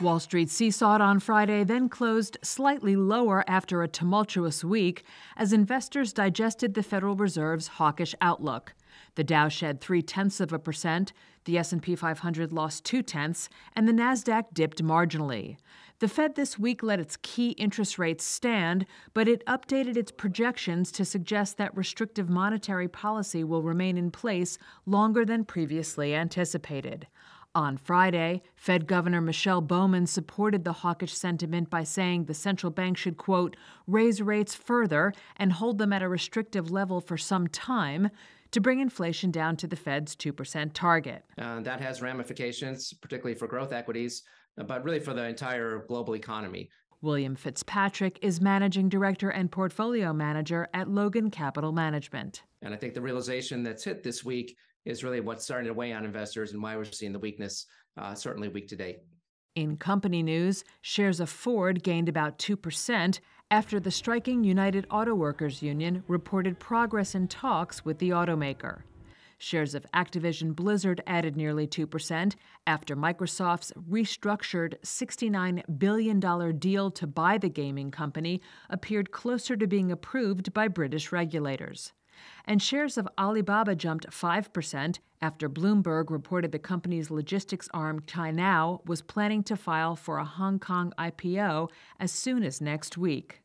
Wall Street seesawed on Friday, then closed slightly lower after a tumultuous week as investors digested the Federal Reserve's hawkish outlook. The Dow shed 0.3%, the S&P 500 lost 0.2, and the Nasdaq dipped marginally. The Fed this week let its key interest rates stand, but it updated its projections to suggest that restrictive monetary policy will remain in place longer than previously anticipated. On Friday, Fed Governor Michelle Bowman supported the hawkish sentiment by saying the central bank should, quote, raise rates further and hold them at a restrictive level for some time to bring inflation down to the Fed's 2% target. That has ramifications, particularly for growth equities, but really for the entire global economy. William Fitzpatrick is managing director and portfolio manager at Logan Capital Management. And I think the realization that's hit this week is really what's starting to weigh on investors and why we're seeing the weakness, certainly week to date. In company news, shares of Ford gained about 2% after the striking United Auto Workers union reported progress in talks with the automaker. Shares of Activision Blizzard added nearly 2% after Microsoft's restructured $69 billion deal to buy the gaming company appeared closer to being approved by British regulators. And shares of Alibaba jumped 5% after Bloomberg reported the company's logistics arm, Tainao, was planning to file for a Hong Kong IPO as soon as next week.